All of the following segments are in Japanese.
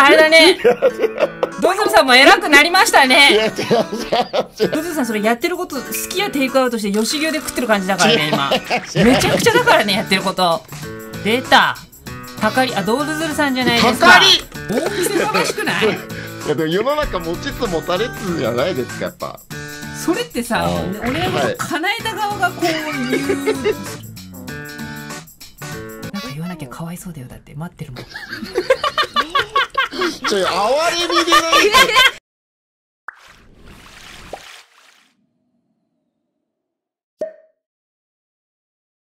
とあれだね。ドズルさんも偉くなりましたね。ドズルさんそれやってること好きやテイクアウトして吉牛で食ってる感じだからね今。めちゃくちゃだからねやってること。出た。たかり、あ、ドズルさんじゃないですか。たかり。大きさ正しくない？いやでも世の中持ちつ持たれつじゃないですかやっぱ。それってさ、俺のこと叶えた側がこう言う。なんか言わなきゃかわいそうだよだって待ってるもん。ちょい、あわれみでない。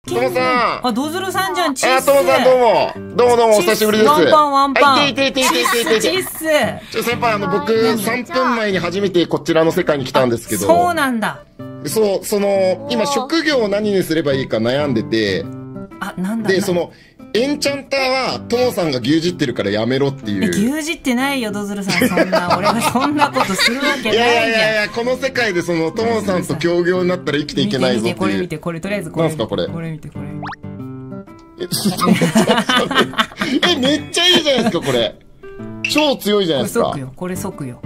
トモさん、あ、ドズルさんじゃん、チース。トモさん、どうも、お久しぶりです。ワンパン。チース。ちょ、先輩、僕、3分前に初めてこちらの世界に来たんですけど。そうなんだ。そう、今、職業を何にすればいいか悩んでて。あ、なんだ。で、エンチャンターは、トモさんが牛耳ってるからやめろっていう。牛耳ってないよ、ドズルさん。そんな、俺がそんなことするわけないじゃん。いや、この世界でトモさんと協業になったら生きていけないぞっていう。これ、とりあえずこれ。なんすか、これ。これ見て。え、めっちゃいいじゃないですか、これ。超強いじゃないですか。これ即よ。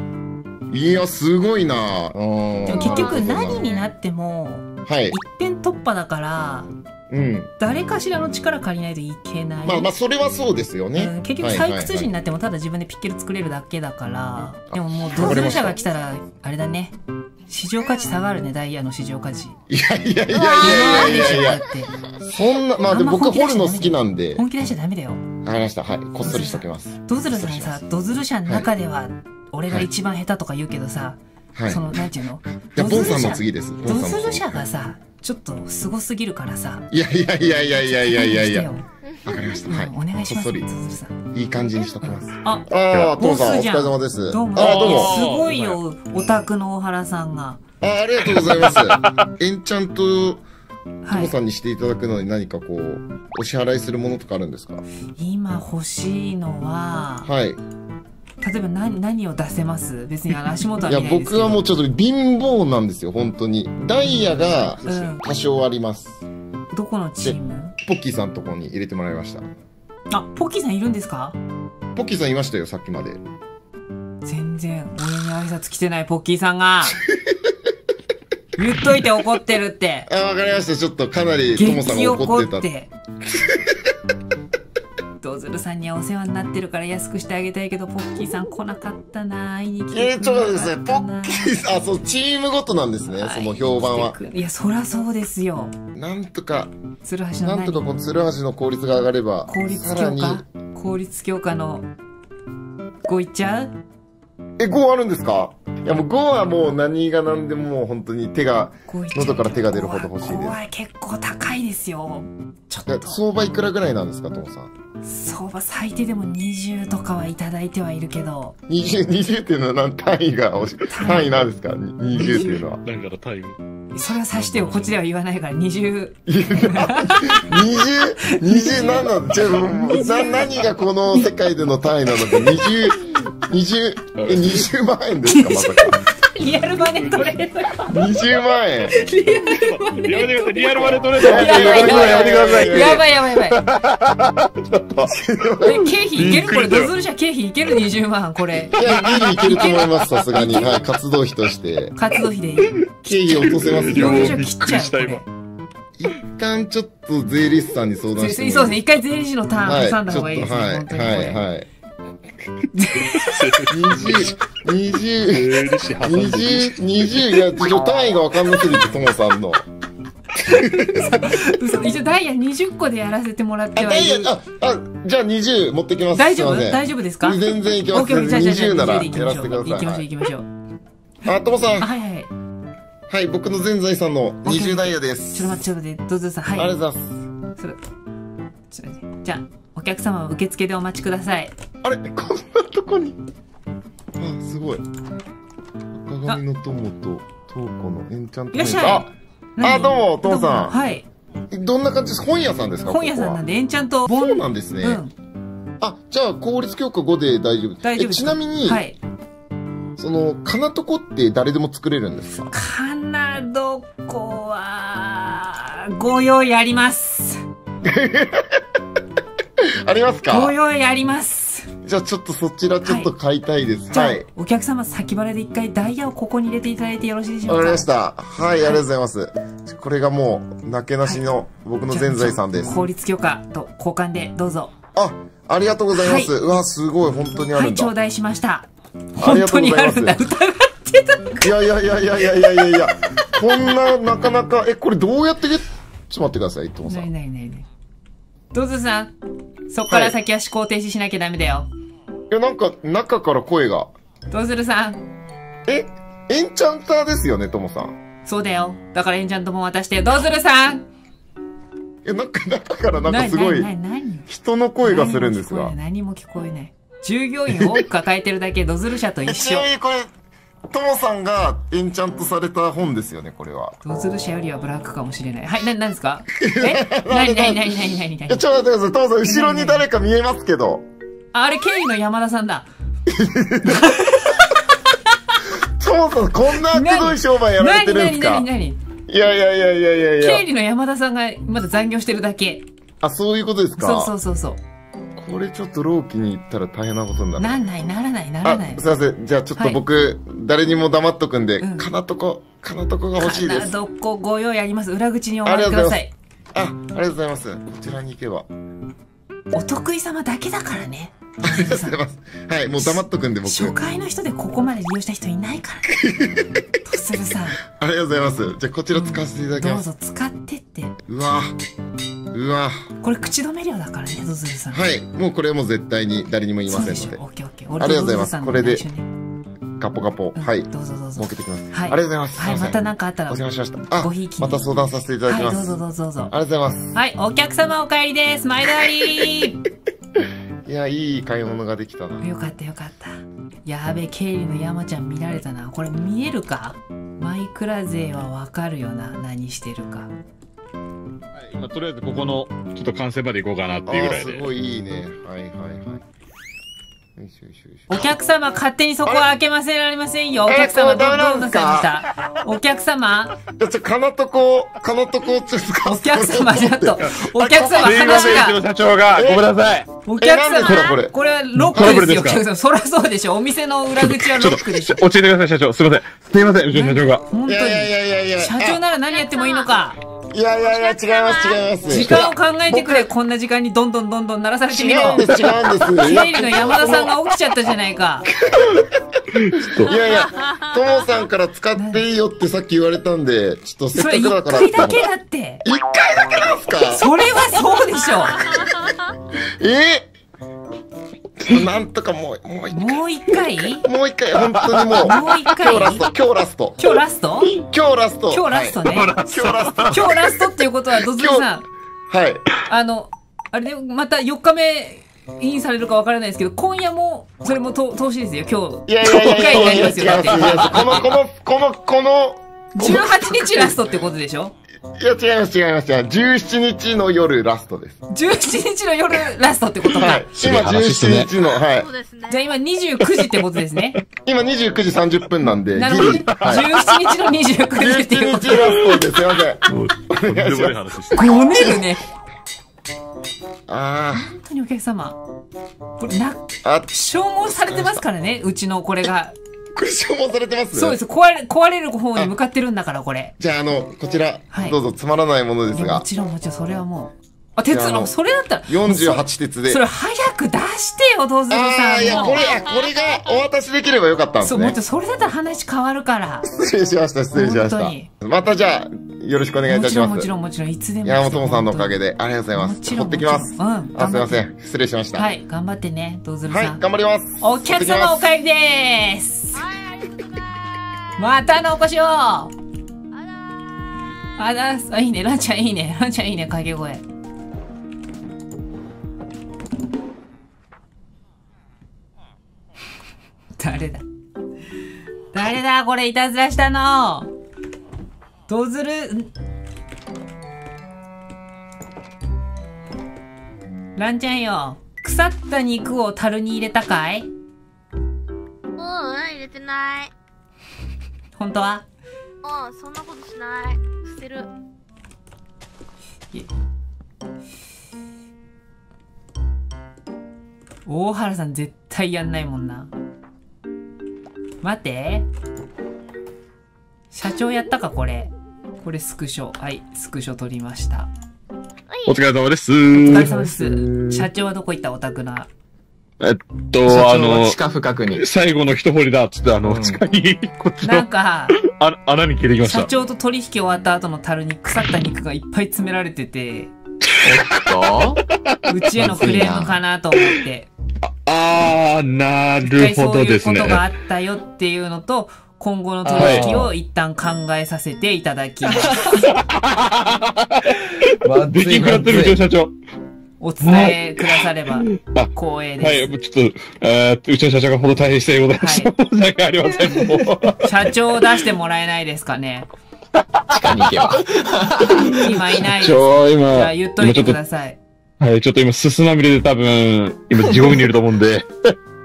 いや、すごいなぁ。でも結局、何になっても、はい。一点突破だから、うん、誰かしらの力借りないといけない。まあそれはそうですよね。結局採掘時になってもただ自分でピッケル作れるだけだから。でももうドズル社が来たらあれだね。市場価値下がるね、ダイヤの市場価値。いや。そんな、まあでも僕掘るの好きなんで。本気出しちゃダメだよ。わかりました。はい。こっそりしときます。ドズルさんさ、ドズル社の中では俺が一番下手とか言うけどさ、なんていうの？ボンさんの次です。ドズル社がさ、ちょっとすごすぎるからさ。いや。わかりました。はい。お願いします。いい感じにしときます。あ、父さんお疲れ様です。どうも。すごいよ、オタクの大原さんが。ありがとうございます。エンチャント、父さんにしていただくのに何かこう、お支払いするものとかあるんですか？今欲しいのは、はい。例えば何を出せます？別に足元は見ないですけど。いや、僕はもうちょっと貧乏なんですよ、本当に。ダイヤが多少あります。どこのチーム？ポッキーさんとこに入れてもらいました。あ、ポッキーさんいるんですか？ポッキーさんいましたよ、さっきまで。全然、俺に挨拶来てないポッキーさんが。言っといて怒ってるって。あ、わかりました。ちょっとかなりトモさんが怒ってた。ドズルさんにはお世話になってるから安くしてあげたいけど、ポッキーさん来なかったな、会いに来てくれなかったな。そうですね、ポッキーさん、そう、チームごとなんですね、その評判は。いや、そらそうですよ。なんとかこう、鶴橋の効率が上がれば、効率強化の、5いっちゃう？え、5あるんですか？いや、もう5はもう何が何でも本当に喉から手が出るほど欲しいです。5は結構高いですよ。ちょっと。相場いくらぐらいなんですか、トモさん？相場最低でも20とかはいただいてはいるけど。20っていうのは単位なんですか？20っていうのは。なんかの単位。それは指してよ、こっちでは言わないから、20。20何なの？じゃあ、何がこの世界での単位なのか、20万円ですか、まさか。リアルマネトレード。20万円。リアルマネトレードやめてください。やばい。ちょっと。経費いける？これ、ドズル社経費いける20万、これ。いや、ギリいけると思います、さすがに。はい、活動費として。活動費で。経費落とせますよ。切っちゃう。一旦ちょっと税理士さんに相談して。そうですね、一回税理士のターン挟んだ方がいいですね。はい。20、いや、単位が分かんなすぎて、トモさんの。一応、ダイヤ20個でやらせてもらってはいる。じゃあ20持ってきます。大丈夫ですか？全然いけます。20ならやらせてください。行きましょう。トモさん。はい、僕の全財産の20ダイヤです。ちょっと待って、ドズルさん。はい。ありがとうございます。じゃあ。お客様は受付でお待ちください。あれ、こんなとこに。あ、すごい。鏡の友と瞳子のエンチャント。いらっしゃい。どうも、父さん。はい。どんな感じですか？本屋さんですか？本屋さんなんで、エンチャント。そうなんですね。あ、じゃあ、効率強化5で大丈夫。大丈夫。ちなみに、かなとこって誰でも作れるんですか？かなどこは、ご用意あります。ありますか？ご用意あります。じゃあちょっとそちらちょっと買いたいです。はい。お客様先払いで一回ダイヤをここに入れていただいてよろしいでしょうか。わかりました。はい、ありがとうございます。これがもう、なけなしの僕の全財産です。法律許可と交換でどうぞ。あ、ありがとうございます。うわ、すごい、本当にあるんだ。はい、頂戴しました。本当にあるんだ。疑ってた。いやいやいやいやいやいやいや。こんな、なかなか、これどうやってちょっと待ってください、伊藤さん。ない。どうぞさん、そこから先は思考停止しなきゃダメだよ。いや、なんか、中から声が。どうするさん。エンチャンターですよね、ともさん。そうだよ。だからエンチャントも渡して、どうするさん。いや、なんか中からなんかすごい、人の声がするんですが。何も聞こえない。従業員を多く抱えてるだけ、ドズル社と一緒。これ、ともさんがエンチャントされた本ですよね、これは。ドズル社よりはブラックかもしれない。はい、なんですか？なにちょっと待ってください、ともさん、後ろに誰か見えますけど。あれ、経理の山田さんだ。ともさん、こんなくどい商売やられてるんですか？いやいやいやいやいやいや。経理の山田さんがまだ残業してるだけ。あ、そういうことですか？そう。これちょっと労基に行ったら大変なことになる。ならない。あ、すいません。じゃあちょっと僕、誰にも黙っとくんで、かなとこが欲しいです。かなとこご用意あります。裏口にお待ちください。ありがとうございます。こちらに行けば。お得意様だけだからね。ありがとうございます。はい、もう黙っとくんで僕。初回の人でここまで利用した人いないから。とするさん。ありがとうございます。じゃあこちら使わせていただきます。どうぞ使ってって。うわこれ口止め料だからね、ドズルさん。はい、もうこれも絶対に誰にも言いませんので。オッケー。ありがとうございます。これで、カポカポ。はい。どうぞ。儲けてきます。はい。ありがとうございます。はい、また何かあったら。お邪魔しました。また相談させていただきます。はい、どうぞ。ありがとうございます。はい、お客様お帰りです。前通り。いや、いい買い物ができたな。よかった。やべ、経理の山ちゃん見られたな。これ見えるか？マイクラ勢はわかるよな。何してるか。まあ、とりあえずここのちょっと完成まで行こうかなっていうぐらいで。すごいいいね。はい。お客様勝手にそこは開けませられませんよ。お客様どうぞさんでした。お客様。かなとこちょっと。お客様ちょっと。お客様話が。社長がごめんなさい。お客様これはロックですよ。お客様そらそうでしょ。お店の裏口はロックでしょ。落ち着いてください社長。すみません。うちの社長が。本当に。いや。社長なら何やってもいいのか。いや、違います。時間を考えてくれ、こんな時間にどんどん鳴らされてみろ。違うんです。経理の山田さんが起きちゃったじゃないか。いや、ともさんから使っていいよってさっき言われたんで、ちょっとせっかくだから。1回だけだって。1回だけなんすか？それはそうでしょ。なんとかもう一回本当にもう一回今日ラストっていうことはドズルさん、はい、あれでまた4日目インされるかわからないですけど、今夜もそれも投資ですよ。今日1回になりますよ。だってこの18日ラストってことでしょ。いや、違います。17日の夜ラストです。17日の夜ラストってことか。はい。今17日の、はい。じゃあ今29時ってことですね。今29時30分なんで。なるほど。17日の29時っていうこと。17日ラストです。すいません。お願いします。ごめんね。本当にお客様。これ消耗されてますからね、うちのこれが。これ消耗されてます？そうです。壊れる方に向かってるんだから、これ。じゃあ、こちら、どうぞ、つまらないものですが。もちろん、それはもう。鉄の、それだったら。48鉄で。それ早く出してよ、どうぞさん。これがお渡しできればよかったんですね。そう、もちろん、それだったら話変わるから。失礼しました。本当に。またじゃあ、よろしくお願いいたします。もちろん、いつでも。いや、ともさんのおかげで、ありがとうございます。持ってきます。すいません。失礼しました。はい、頑張ってね、どうぞさん。はい、頑張ります。お客様お帰りでーす。またのお越しを。いいね、ランちゃんいいね、掛け声。誰だこれ、いたずらしたの。どずる。ランちゃんよ、腐った肉を樽に入れたかい？入れてない。本当は？そんなことしない。捨てる。大原さん絶対やんないもんな。待て、社長やったかこれ。これスクショ。はい、スクショ撮りました。お疲れ様です。お疲れ様です。社長はどこ行った？お宅な。地下深くに。最後の一掘りだっつって、地下に、こっちの。なんか、穴に切りました。社長と取引終わった後の樽に腐った肉がいっぱい詰められてて、うちへのクレームかなと思って。あー、なるほどですね。そういうことがあったよっていうのと、今後の取引を一旦考えさせていただきます。出来上がってるでしょ、社長。お伝えくだされば光栄です。はい、ちょっと、うちの社長がほど大変してございました。申し訳ありません。もう社長を出してもらえないですかね。地下に行けば。今いないです。今言っといてください。はい、ちょっと今、すすまみれで多分、今地獄にいると思うんで。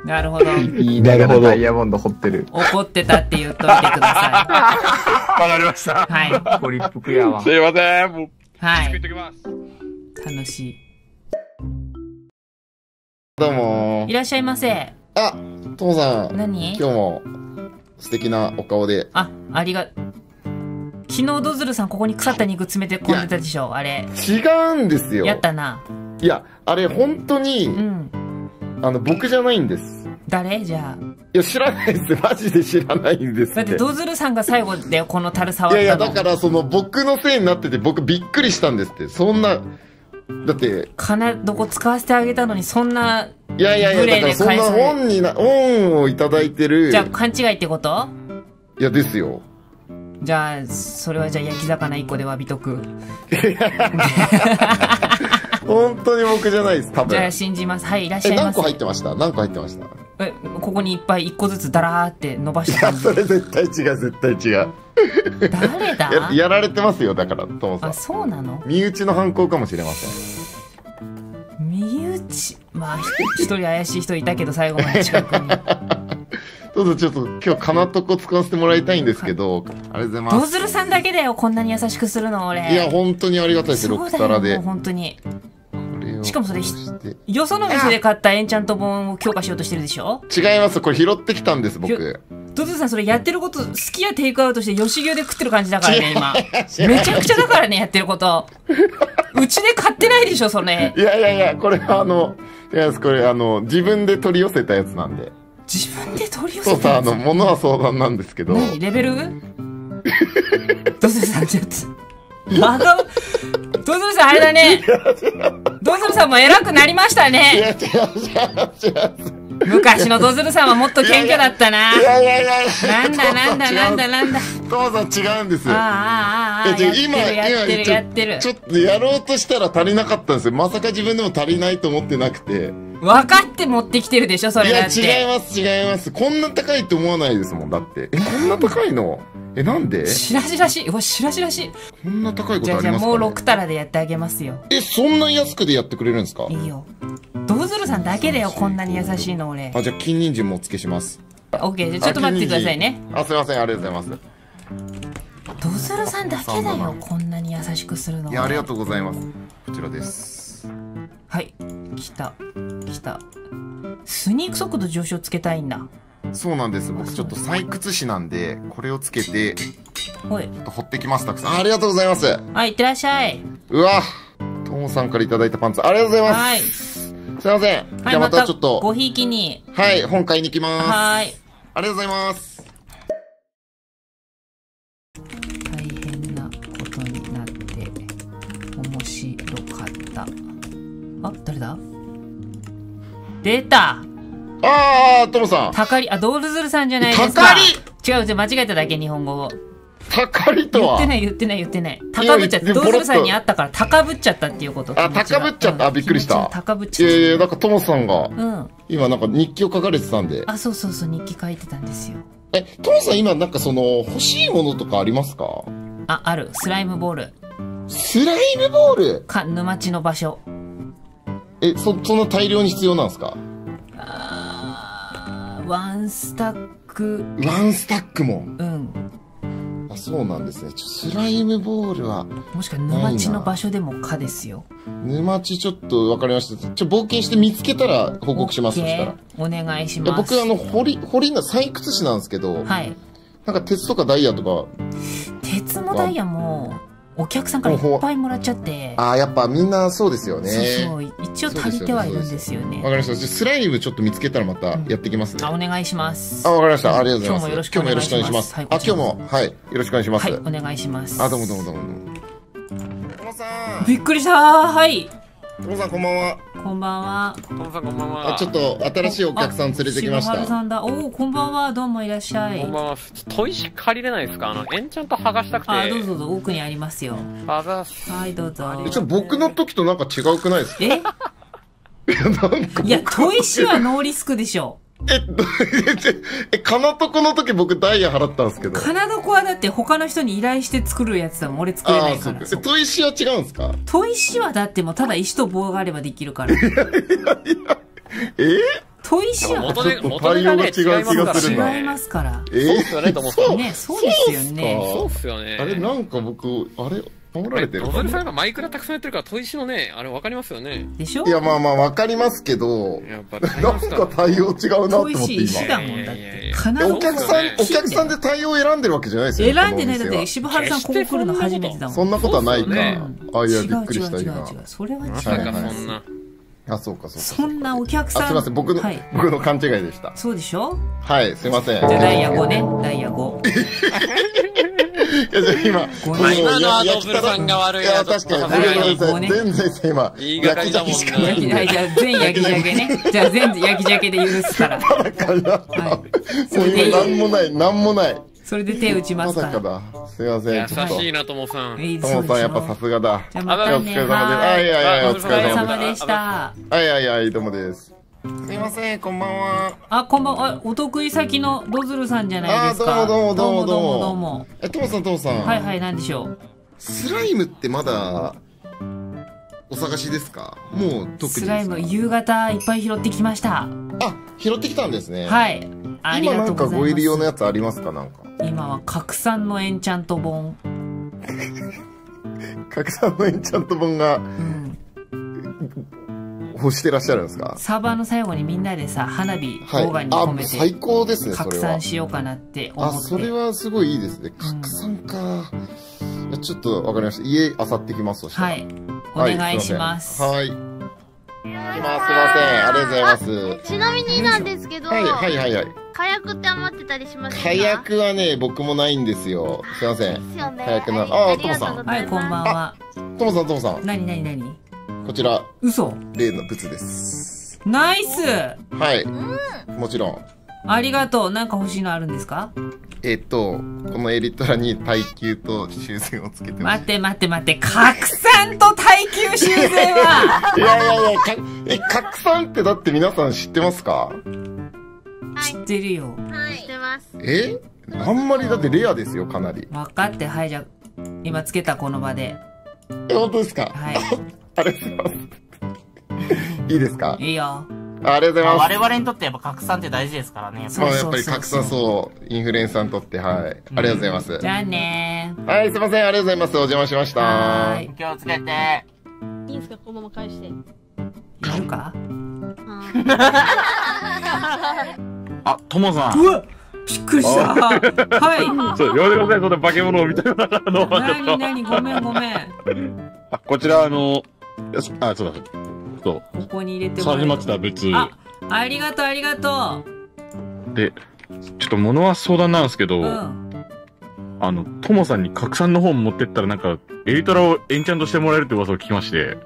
なるほど。なるほど。ダイヤモンド掘ってる。怒ってたって言っといてください。わかりました。はい。ご立腹やわ。すいません。もう、はい。楽しい。どうも。いらっしゃいませ。あ、ともさん。何？今日も、素敵なお顔で。あ、ありが、昨日ドズルさんここに腐った肉詰めて込んでたでしょ、あれ。違うんですよ。やったな。いや、あれ本当に、うん。僕じゃないんです。誰？じゃあ。いや、知らないです。マジで知らないんです。だって、ドズルさんが最後でこの樽触ったの。いやいや、だから、僕のせいになってて、僕びっくりしたんですって。そんな、だって。金、どこ使わせてあげたのに、そんな、いやいやいや、だから、そんな恩をいただいてる。じゃあ、勘違いってこと？いや、ですよ。じゃあ、それはじゃあ、焼き魚1個で詫びとく。本当に僕じゃないです、多分。じゃあ信じます。はい、いらっしゃいませ。何個入ってました？何個入ってました？ここにいっぱい一個ずつダラーって伸ばした。いや、それ絶対違う、絶対違う。誰だ？やられてますよ、だから、ともさん。あ、そうなの？身内の犯行かもしれません。身内？まあ、一人怪しい人いたけど、最後まで近くに。どうぞ、ちょっと今日、かなとこ使わせてもらいたいんですけど、ありがとうございます。ドズルさんだけだよ、こんなに優しくするの、俺。いや、本当にありがたいです、6皿で。本当に。しかもそれ、よその店で買ったエンチャント本を強化しようとしてるでしょ？違います。これ拾ってきたんです、僕。ドズルさん、それやってること、好きやテイクアウトして、吉牛で食ってる感じだからね、今。めちゃくちゃだからね、やってること。うちで買ってないでしょ、それ。いやいやいや、これは違います。これ、自分で取り寄せたやつなんで。自分で取り寄せたやつ？そうさ、物は相談なんですけど。何？レベル？ドズルさん、ちょっと。ドズルさんあれだね。ドズルさんも偉くなりましたね。昔のドズルさんはもっと謙虚だったな。なんだなんだなんだなんだ。父さん違うんです。今ちょっとやろうとしたら足りなかったんですよ。まさか自分でも足りないと思ってなくて。分かって持ってきてるでしょそれだって。いや違います違います。こんな高いと思わないですもんだって。こんな高いの。なんで？しらじらしい。うわ、しらじらしい。こんな高いことありますかね？じゃあもう6皿でやってあげますよ。そんな安くでやってくれるんですか？いいよ。ドズルさんだけだよ、こんなに優しいの俺。じゃあ、金人参もお付けします。オッケー、じゃあちょっと待っててくださいね。すいません、ありがとうございます。ドズルさんだけだよ、こんなに優しくするの。いや、ありがとうございます。こちらです。はい、来た、来た。スニーク速度上昇つけたいんだ。そうなんです。僕ちょっと採掘師なんで、これをつけて、掘ってきます、たくさん。ありがとうございます。はい、いってらっしゃい。うわ、ともさんからいただいたパンツ、ありがとうございます。はい。すいません。じゃあまたちょっと。ごひいきに。はい、本買いに行きます。はい。ありがとうございます。大変なことになって、面白かった。あ、誰だ？出た！あー、ともさん。たかり、ドズルさんじゃないですか。たかり！違う、間違えただけ、日本語を。たかりとは言ってない、言ってない、言ってない。高ぶっちゃった。ドズルさんに会ったから、高ぶっちゃったっていうこと。高ぶっちゃった。びっくりした。高ぶっちゃった。いやいや、なんかともさんが、今なんか日記を書かれてたんで。あ、そうそうそう、日記書いてたんですよ。ともさん今なんか欲しいものとかありますか？あ、ある。スライムボール。スライムボール？か、沼地の場所。そんな大量に必要なんですか？ワンスタック。ワンスタックも。うん。そうなんですね。スライムボールはもしか沼地の場所でも蚊ですよ。沼地ちょっと分かりました。ちょっと冒険して見つけたら報告します。そしたらお願いします。僕掘りの採掘師なんですけど、はい、なんか鉄とかダイヤとか鉄もダイヤもお客さんからいっぱいもらっちゃって、ああやっぱみんなそうですよね。そうそう一応足りてはいるんですよね。わかりました。じゃスライムちょっと見つけたらまたやってきますね。あお願いします。あわかりました。ありがとうございます。今日もよろしくお願いします。あ今日もはいよろしくお願いします。はいお願いします。あどうもどうもどうも。トモさんびっくりした。はい、トモさんこんばんは。こんばんは。トモさんこんばんは。あちょっと新しいお客さん連れてきました。篠原さんだ。おおこんばんは。どうもいらっしゃい。こんばんは。砥石借りれないですか。エンチャント剥がしたくて。あどうぞどうぞ奥にありますよ。あざす。はいどうぞ。ちょっと僕の時となんか違うくないですか。えいや、砥石はノーリスクでしょ。金床の時僕ダイヤ払ったんですけど。金床はだって他の人に依頼して作るやつだもん。俺作れないから。砥石は違うんですか。砥石はだってもうただ石と棒があればできるから。砥石は元手がね違いますから。違いますから。そうですよね。そうですよね。あれなんか僕あれ。おられてるかね、ドズルさんがマイクラたくさんやってるから砥石のねあれ分かりますよね。でしょ。いやまあまあ分かりますけどやっぱなんか対応違うなと思って今。石だもんだって。お客さんで対応選んでるわけじゃないですよ。選んでないだって渋原さんここ来るの初めてだもん。そんなことはないか。あいやびっくりした今。それは違う。そんな。あそうかそうか。そんなお客さん。すみません僕の勘違いでした。そうでしょ。はいすみません。じゃダイヤ5ねダイヤ5。いやじゃ今この焼きたらいや確かに全然今焼き鮭しかないんで全焼き鮭ね。じゃあ全焼き鮭で許すから。そういうなんもないなんもないそれで手打ちますから。すいませんちょっと優しいなともさん。ともさんやっぱさすがだ。お疲れ様でした。はいはいはいどうもです。すいませんこんばんは。あこんばんは。お得意先のドズルさんじゃないですか。あどうもどうもどうもどうも。トモさんはいはい何でしょう。スライムってまだお探しですか。もう特にスライム夕方いっぱい拾ってきました。あ拾ってきたんですね。はいありがとうございます。今なんかご入り用のやつありますか。なんか今は拡散のエンチャント本拡散のエンチャント本が、うん欲してらっしゃるんですか。サーバーの最後にみんなでさ花火動画に込めて最高ですね。拡散しようかなって思って。あそれはすごいいいですね。拡散か、うん、ちょっとわかりました。家あさってきます。はいお願いします。はい今すいませんありがとうございます。ちなみになんですけど火薬って余ってたりしますか。火薬はね僕もないんですよ。すいません火薬なあトモさんはいこんばんは。トモさん何こちら嘘例の物です。ナイスはい、うん、もちろんありがとう。なんか欲しいのあるんですか。このエリトラに耐久と修繕をつけてます。待って拡散と耐久修繕は。いや拡散ってだって皆さん知ってますか。知ってるよ。知ってます。あんまりだってレアですよかなり。分かってはいじゃあ今つけたこの場で。本当ですか。はいありがとうございます。いいですか。いいよ。ありがとうございます。我々にとってやっぱ拡散って大事ですからね。そうやっぱり拡散そうインフルエンサーにとってはい。ありがとうございます。じゃあね。はいすいませんありがとうございます。お邪魔しました。はい気をつけて。いいんですかこのまま返して。やるか。あトモさん。うわびっくりした。はい。そうやめてくださいそんな化け物みたいなのはちょっと。何ごめん。あこちらあ、そうだ。そう。ここに入れてもらえる。さあ、始まった、別。ありがとう。で、ちょっと物は相談なんですけど、トモさんに拡散の本持ってったら、なんか、エリトラをエンチャントしてもらえるって噂を聞きまして。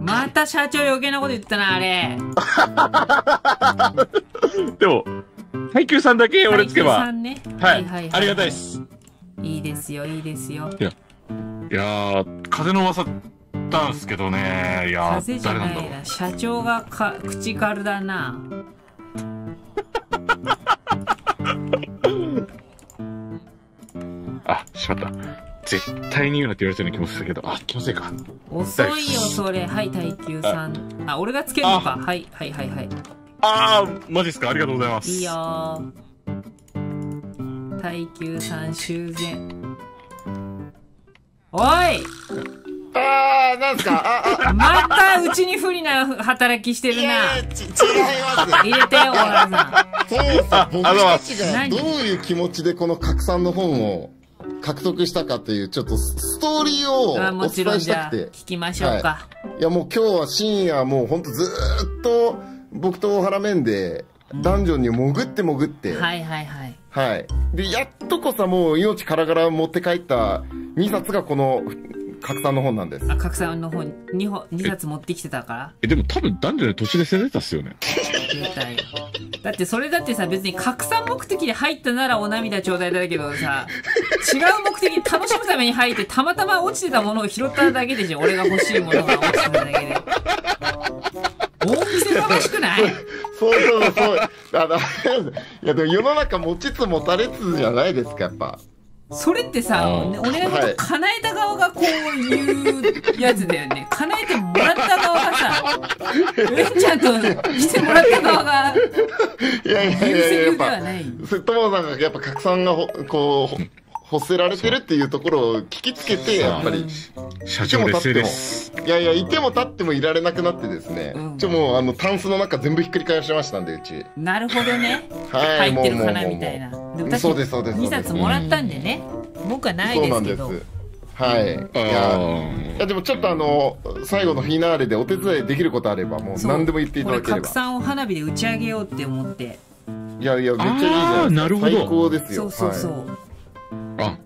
また社長余計なこと言ったな、あれ。でも、耐久さんだけ俺つけば。はい、ありがたいです。いいですよ、いやー、風の噂たんすけどね。いやー、風じゃないな。社長が口軽だな。あ、しまった。絶対に言うなって言われてるような気もするけど、あ、気のせいか。遅いよ、それ。はい、耐久さん。あ、俺がつけるのか。はい。あー、マジっすか。ありがとうございます。いいよー。耐久さん、修繕。おい、あー、なんすか、またうちに不利な働きしてるな。いやいや、違います。入れてよ、小原さん。そうそう、僕たちがどういう気持ちでこの拡散の本を獲得したかという、ちょっとストーリーをお伝えしたくて。聞きましょうか。はい、いや、もう今日は深夜、もうほんとずーっと僕と小原面で、ダンジョンに潜って潜って。はいはいはい。はい。で、やっとこさ、もう命からがら持って帰った2冊がこの、拡散の本なんです。あ、拡散の本、2冊持ってきてたから。でも多分ダンジョンで途中で捨てたっすよね。絶対。だってそれだってさ、別に拡散目的で入ったならお涙頂戴だけどさ、違う目的に楽しむために入って、たまたま落ちてたものを拾っただけでしょ。俺が欲しいものが落ちてただけで。大きせばましくない？そう。いやでも世の中持ちつ持たれつじゃないですか、やっぱ。それってさ、俺のこと叶えた側がこういうやつだよね。叶えてもらった側がさ、レンちゃんとしてもらった側が、優秀ではない。友さんがやっぱ拡散がこう、欲せられてるっていうところを聞きつけて、やっぱり、社長も立っても、いても立ってもいられなくなってですね、もうタンスの中全部ひっくり返しましたんで、うち。なるほどね。入ってるかなみたいな。そうです、そうです。2冊もらったんでね。僕はないですけど。はい。いや、でもちょっと最後のフィナーレでお手伝いできることあれば、もう何でも言っていただければ。これ、拡散を花火で打ち上げようって思って。めっちゃいいじゃないですか。最高ですよ。そう。あ、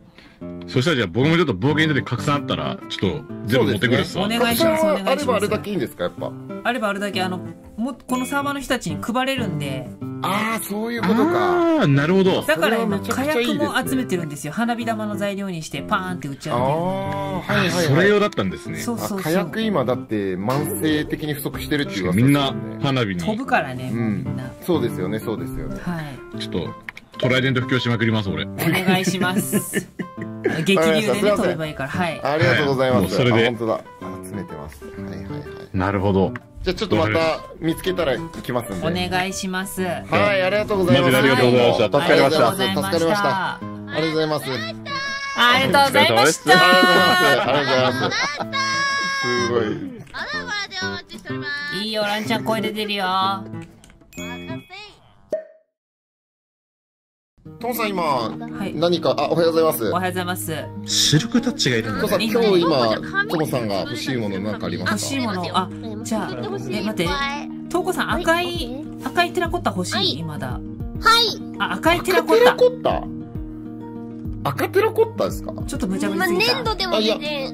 そしたらじゃあ僕もちょっと冒険で拡散あったらちょっと全部持ってくるっすわ。お願いします。あればあれだけいいんですか、やっぱ。あればあれだけこのサーバーの人たちに配れるんで。ああ、そういうことか。ああ、なるほど。だから今火薬も集めてるんですよ。花火玉の材料にしてパーンって打ち上げる。ああ、それ用だったんですね。そう。火薬今だって慢性的に不足してるっていう。みんな花火に飛ぶからね。そうですよね。はい。ちょっと。トライデント布教しまくります、俺。お願いします。激流でね、取ればいいから。はい。ありがとうございます。それで。本当だ。集めてます。はい。なるほど。じゃあちょっとまた見つけたら行きますんで。お願いします。はい、ありがとうございます。ありがとうございました。助かりました。助かりました。ありがとうございます。ありがとうございました。ありがとうございます。すごい。あらこらでお待ちしております。いいよ、ランちゃん声出てるよ。トンさん今、何か、あ、おはようございます。おはようございます。シルクタッチがいるんだね。トンさん、今日今、トモさんが欲しいものなんかありますか？欲しいもの、あ、じゃあ、待って。トウコさん、赤いテラコッタ欲しい？まだ。はい。あ、赤いテラコッタ。赤テラコッタですか？ちょっと無茶ぶりすぎた。粘土でもいいね。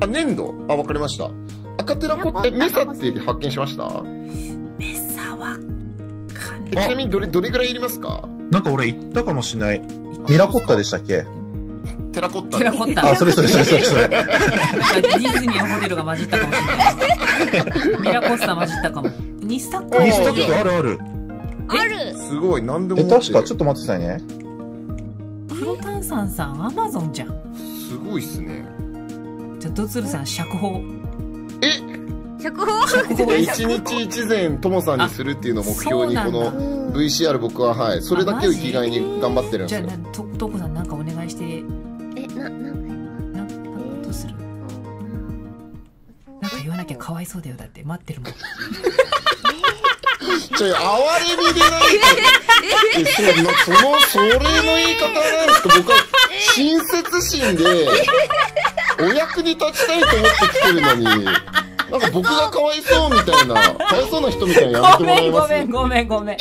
あ、粘土？あ、わかりました。赤テラコッタ、メサって発見しました？メサは、ちなみにどれぐらいいりますか？なんか俺言ったかもしれない。テラコッタでしたっけ？テラコッタ。テラコッタ。あ、それ。ディズニーのホテルが混じったかもしれない。ミラコスタ混じったかも。ニスタック。ニスタックある。すごい、なんでも。確か、ちょっと待ってくださいね。黒炭酸さん、アマゾンじゃん。すごいっすね。じゃあ、ドツルさん、釈放。1日1膳トモさんにするっていうのを目標にこの VCR 僕ははいそれだけを生きがいに頑張ってるんですよ。じゃあトコさんなんかお願いして、どうする？なんか言わなきゃかわいそうだよ、だって待ってるもん。ちょ、哀れみでないか。それの言い方なんですか？僕は親切心でお役に立ちたいと思ってきてるのに。なんか僕がかわいそうみたいな、かわいそうな人みたいなやめてもらえます？ごめん。黄色の染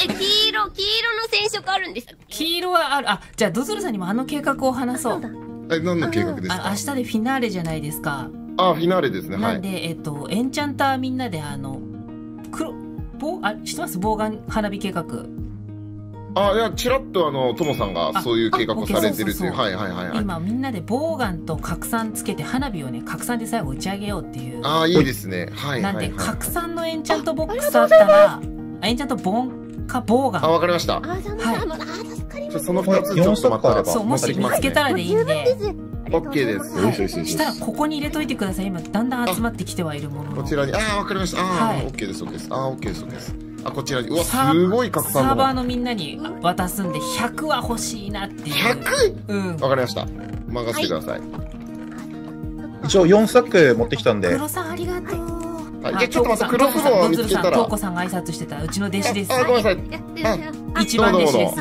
色あるんですか？黄色はある。あ、じゃあドズルさんにもあの計画を話そう。何の計画ですか？明日でフィナーレじゃないですか。あ、フィナーレですね。はい。なんでエンチャンターみんなで知ってます？ボウガン花火計画。あ、いや、ちらっとトモさんがそういう計画をされてるっていう。はい。今、みんなでボウガンと拡散つけて、花火をね、拡散で最後打ち上げようっていう。ああ、いいですね。はい。なんで、拡散のエンチャントボックスあったら、エンチャントボンかボウガン。あ、わかりました。はい。その2つちょっと待って。そう、もし見つけたらでいいんで。OK です。そしたら、ここに入れといてください。今、だんだん集まってきてはいるもの。こちらに。ああ、わかりました。ああ、OK です、OK です。ああ、OK です、OK です。あ、こちらに。うわ、すごい拡散の。サーバーのみんなに渡すんで、100は欲しいなっていう。100？ うん。わかりました。任せてください。一応4作持ってきたんで。黒さんありがとう。はい、ちょっと待って、クロスボウを見つけたら。トウコさんが挨拶してたうちの弟子です。あ、ごめんなさい。一番弟子です。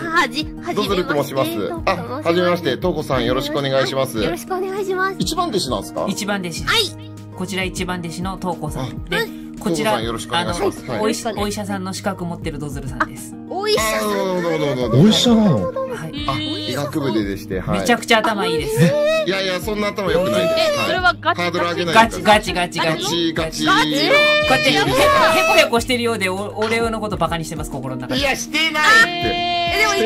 ドズルと申します。あ、はじめまして、トウコさんよろしくお願いします。よろしくお願いします。一番弟子なんですか？一番弟子です。はい。こちら一番弟子のトウコさんで、こちらお医者さんの資格持ってるドズルさんです。お医者さん。お医者なの？はい。医学部ででして、はい。めちゃくちゃ頭いいです。いやいや、そんな頭良くないです。それはガチガチガチガチガチガチ。こうやってヘコヘコしてるようで、俺のことバカにしてます、心の中で。いや、してないって。でも、1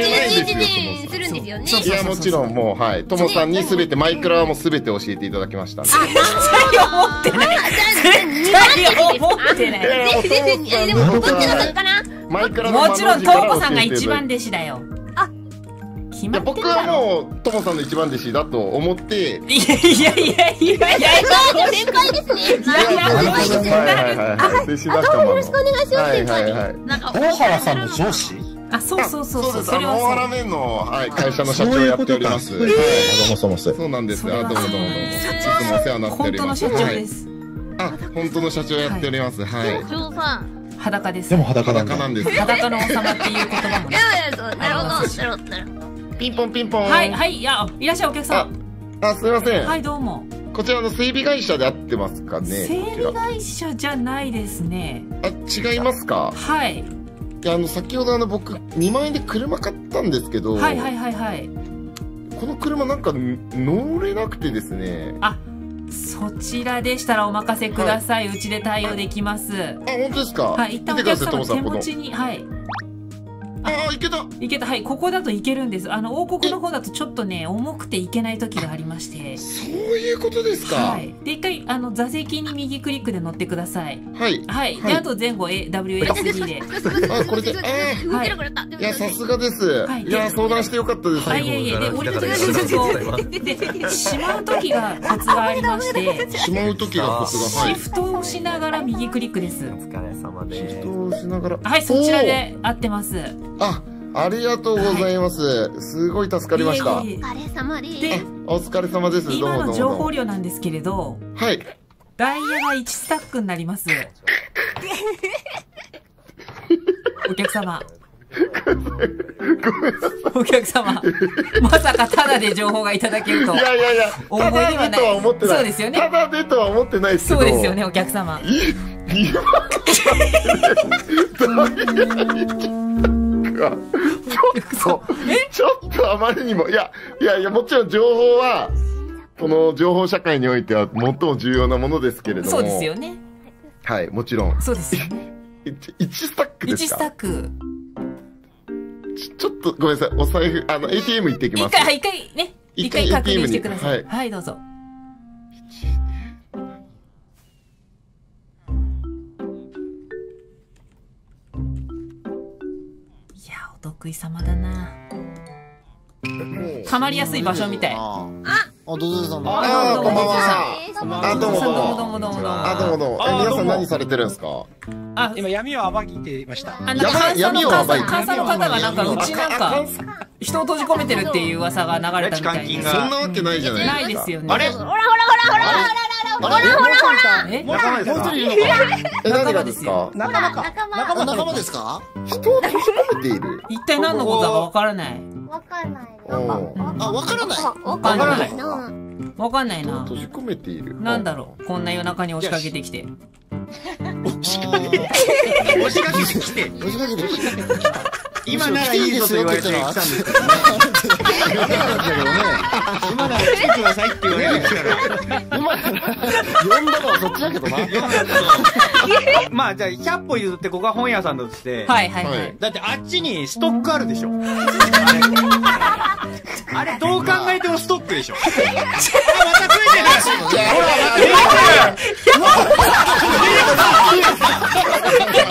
日1日するんですよね。いや、もちろん、もう、はい。ともさんにすべて、マイクラはもうすべて教えていただきました。絶対思ってない。絶対思ってない。でも、どっちの方かな？マイクラの。もちろん、トウコさんが一番弟子だよ。僕はもうトモさんの一番弟子だと思って。いやいやいやいや、先輩ですね。弟子だったもん。よろしくお願いします。先輩大原さんの上司。あ、そうそうそうそう、大原面の会社の社長をやっております。どうもそうもそうなんです。どうもどうも、いつもお世話になっております。本当の社長です。あ、本当の社長やっております。はい。社長さん裸です。でも裸なんです。裸の王様っていう言葉もね。なるほどなるほど。ピンポンピンポン。はいはい、いや、いらっしゃいお客さん。あ、すいません。はい、どうも。こちらの整備会社で合ってますかね？整備会社じゃないですね。あ、違いますか？はい。いや、先ほど僕2万円で車買ったんですけど、はいはいはいはい、この車なんか乗れなくてですね。あ、そちらでしたらお任せください。うちで対応できます。あ、本当ですか？はい、一旦お客様の手持ちに。はい。ああ、いけたいけた。はい、ここだといけるんです。王国の方だとちょっとね、重くていけない時がありまして。そういうことですか？はい。で、一回座席に右クリックで乗ってください。はいはい。で、あと前後 WSD で。あ、これで動けなくなった。いや、さすがです。いや、相談してよかったです。はい。いやいや、で、俺たちがしまう時がコツがありまして、しまう時がコツが、シフトをしながら右クリックです。お疲れ様です。シフトをしながら。はい、そちらで合ってます。あ、ありがとうございます。すごい助かりました。お疲れ様です。お疲れ様です。今の情報量なんですけれど、はい。ダイヤが1スタックになります。お客様。お客様、まさかタダで情報がいただけるとは。いやいやいや、思い出はない。そうですよね。タダでとは思ってないですけど。そうですよね、お客様。ちょっとあまりにも、いや、もちろん情報はこの情報社会においては最も重要なものですけれども。そうですよね。はい、もちろんそうですよね。1スタックですか？1スタック。ちょっとごめんなさい、お財布ATM 行ってきます。一回ね、一回確認してください。はい、どうぞ。お得意様だな。たまりやすい場所みたい。あ、どうぞどうも。あ、こんばんは。あ、どうもどうもどうもどうも。あ、どうもどうも。皆さん何されてるんですか？あ、今闇を暴いていました。闇を暴いて。監査の方がなんかうちなんか人を閉じ込めてるっていう噂が流れたみたいな。そんなわけないじゃないですか。あれ？ほらほらほらほらほらほらほらほら。本当にいるのか？仲間ですよ。仲間ですか？人を閉じ込めている。一体何のことだかわからない。わからない。あ、わからない。わからない。わかんないな。閉じ込めている。なんだろう。こんな夜中に押しかけてきて。押しかけてきて。今ならいいぞと言われてきたんですけどね。今なら来てくださいって言われてきたら。今なら呼んだのはそっちだけどな。まあじゃあ100歩譲ってここは本屋さんだとして。はいはいはい。だってあっちにストックあるでしょ。あれどう考えてもストックでしょ。また増えてる。ほらまた増えてる。